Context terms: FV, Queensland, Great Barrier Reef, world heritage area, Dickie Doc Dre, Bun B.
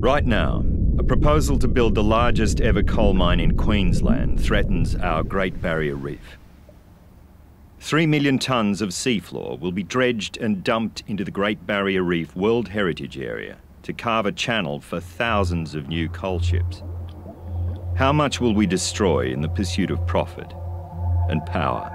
Right now, a proposal to build the largest ever coal mine in Queensland threatens our Great Barrier Reef. 3 million tonnes of seafloor will be dredged and dumped into the Great Barrier Reef World Heritage Area to carve a channel for thousands of new coal ships. How much will we destroy in the pursuit of profit and power?